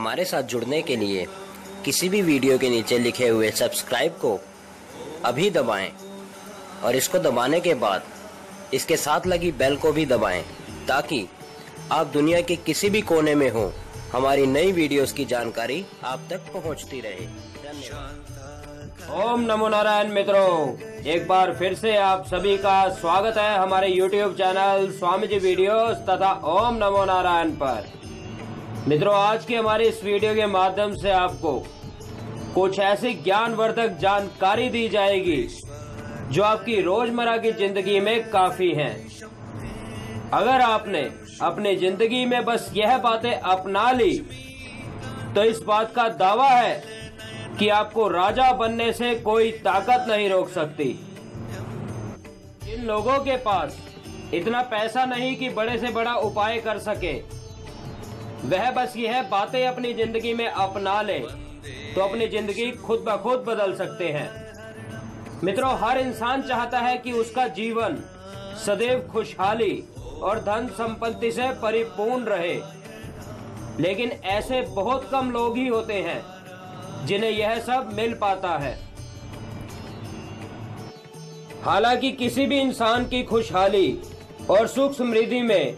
हमारे साथ जुड़ने के लिए किसी भी वीडियो के नीचे लिखे हुए सब्सक्राइब को अभी दबाएं और इसको दबाने के बाद इसके साथ लगी बेल को भी दबाएं ताकि आप दुनिया के किसी भी कोने में हो हमारी नई वीडियोस की जानकारी आप तक पहुंचती रहे। धन्यवाद। ओम नमो नारायण मित्रों, एक बार फिर से आप सभी का स्वागत है हमारे YouTube channel Swami ji videos तथा ओम नमो नारायण पर। मित्रों, आज की हमारी इस वीडियो के माध्यम से आपको कुछ ऐसी ज्ञानवर्धक जानकारी दी जाएगी जो आपकी रोजमर्रा की जिंदगी में काफी है। अगर आपने अपनी जिंदगी में बस यह बातें अपना ली तो इस बात का दावा है कि आपको राजा बनने से कोई ताकत नहीं रोक सकती। इन लोगों के पास इतना पैसा नहीं कि बड़े से बड़ा उपाय कर सके, वह बस यह बातें अपनी जिंदगी में अपना ले तो अपनी जिंदगी खुद ब खुद बदल सकते हैं। मित्रों, हर इंसान चाहता है कि उसका जीवन सदैव खुशहाली और धन संपत्ति से परिपूर्ण रहे, लेकिन ऐसे बहुत कम लोग ही होते हैं जिन्हें यह सब मिल पाता है। हालांकि किसी भी इंसान की खुशहाली और सुख समृद्धि में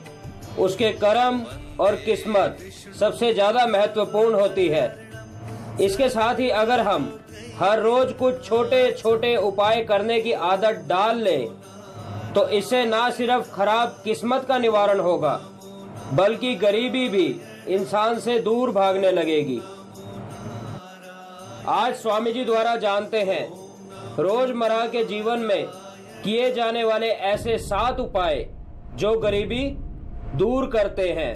उसके कर्म और किस्मत सबसे ज्यादा महत्वपूर्ण होती है। इसके साथ ही अगर हम हर रोज कुछ छोटे छोटे उपाय करने की आदत डाल लें तो इससे ना सिर्फ खराब किस्मत का निवारण होगा बल्कि गरीबी भी इंसान से दूर भागने लगेगी। आज स्वामी जी द्वारा जानते हैं रोजमर्रा के जीवन में किए जाने वाले ऐसे 7 उपाय जो गरीबी दूर करते हैं।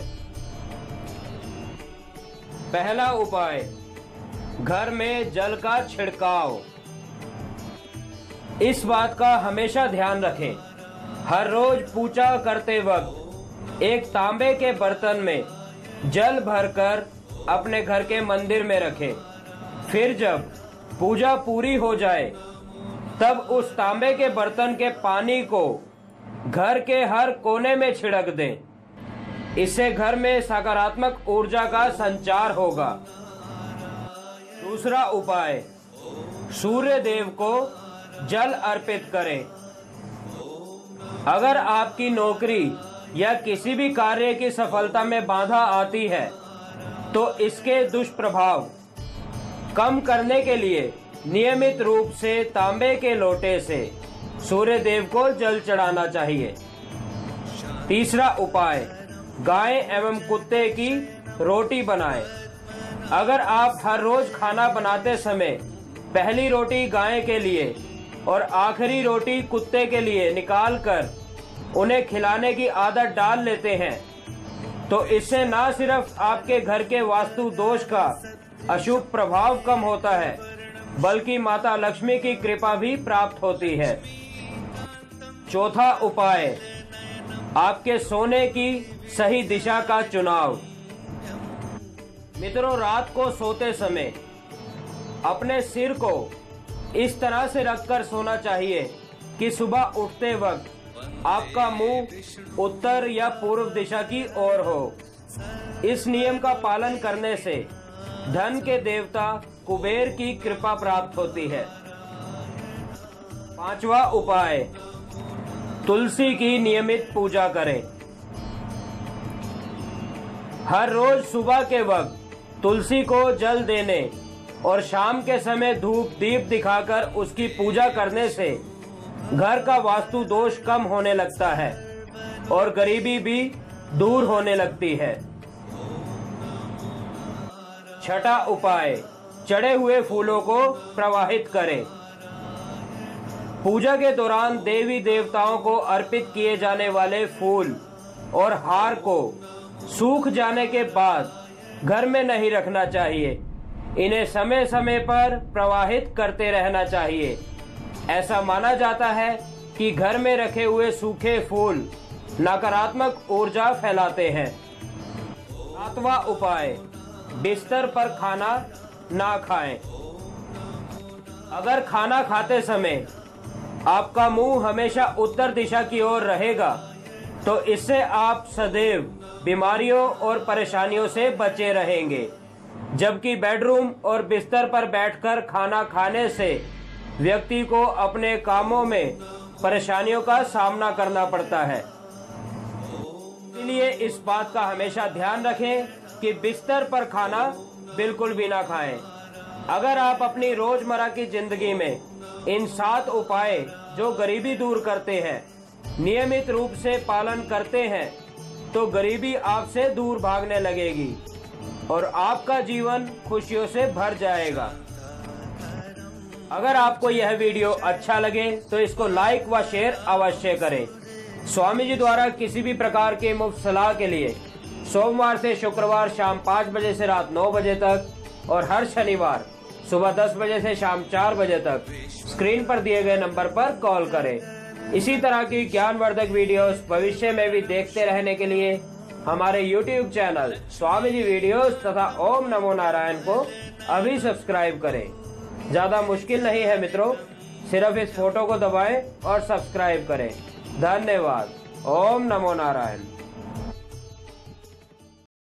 पहला उपाय, घर में जल का छिड़काव। इस बात का हमेशा ध्यान रखें। हर रोज पूजा करते वक्त एक तांबे के बर्तन में जल भरकर अपने घर के मंदिर में रखें। फिर जब पूजा पूरी हो जाए तब उस तांबे के बर्तन के पानी को घर के हर कोने में छिड़क दें। इससे घर में सकारात्मक ऊर्जा का संचार होगा। दूसरा उपाय, सूर्य देव को जल अर्पित करें। अगर आपकी नौकरी या किसी भी कार्य की सफलता में बाधा आती है तो इसके दुष्प्रभाव कम करने के लिए नियमित रूप से तांबे के लोटे से सूर्य देव को जल चढ़ाना चाहिए। तीसरा उपाय, गाय एवं कुत्ते की रोटी बनाएं। अगर आप हर रोज खाना बनाते समय पहली रोटी गाय के लिए और आखिरी रोटी कुत्ते के लिए निकालकर उन्हें खिलाने की आदत डाल लेते हैं तो इससे ना सिर्फ आपके घर के वास्तु दोष का अशुभ प्रभाव कम होता है बल्कि माता लक्ष्मी की कृपा भी प्राप्त होती है। चौथा उपाय, आपके सोने की सही दिशा का चुनाव। मित्रों, रात को सोते समय अपने सिर को इस तरह से रखकर सोना चाहिए कि सुबह उठते वक्त आपका मुंह उत्तर या पूर्व दिशा की ओर हो। इस नियम का पालन करने से धन के देवता कुबेर की कृपा प्राप्त होती है। पांचवा उपाय, तुलसी की नियमित पूजा करें। हर रोज सुबह के वक्त तुलसी को जल देने और शाम के समय धूप दीप दिखाकर उसकी पूजा करने से घर का वास्तु दोष कम होने लगता है और गरीबी भी दूर होने लगती है। छठा उपाय, चढ़े हुए फूलों को प्रवाहित करें। पूजा के दौरान देवी देवताओं को अर्पित किए जाने वाले फूल और हार को सूख जाने के बाद घर में नहीं रखना चाहिए, इन्हें समय समय पर प्रवाहित करते रहना चाहिए। ऐसा माना जाता है कि घर में रखे हुए सूखे फूल नकारात्मक ऊर्जा फैलाते हैं। सातवां उपाय, बिस्तर पर खाना ना खाएं। अगर खाना खाते समय आपका मुंह हमेशा उत्तर दिशा की ओर रहेगा तो इससे आप सदैव बीमारियों और परेशानियों से बचे रहेंगे। जबकि बेडरूम और बिस्तर पर बैठकर खाना खाने से व्यक्ति को अपने कामों में परेशानियों का सामना करना पड़ता है। इसलिए इस बात का हमेशा ध्यान रखें कि बिस्तर पर खाना बिल्कुल भी ना खाएं। अगर आप अपनी रोजमर्रा की जिंदगी में इन 7 उपाय जो गरीबी दूर करते हैं नियमित रूप से पालन करते हैं तो गरीबी आपसे दूर भागने लगेगी और आपका जीवन खुशियों से भर जाएगा। अगर आपको यह वीडियो अच्छा लगे तो इसको लाइक व शेयर अवश्य करें। स्वामी जी द्वारा किसी भी प्रकार के मुफ्त सलाह के लिए सोमवार से शुक्रवार शाम 5 बजे से रात 9 बजे तक और हर शनिवार सुबह 10 बजे से शाम 4 बजे तक स्क्रीन पर दिए गए नंबर पर कॉल करें। इसी तरह की ज्ञानवर्धक वीडियोस भविष्य में भी देखते रहने के लिए हमारे YouTube channel Swami ji videos तथा ओम नमो नारायण को अभी सब्सक्राइब करें। ज़्यादा मुश्किल नहीं है मित्रों, सिर्फ इस फोटो को दबाएं और सब्सक्राइब करें। धन्यवाद। ओम नमो नारायण।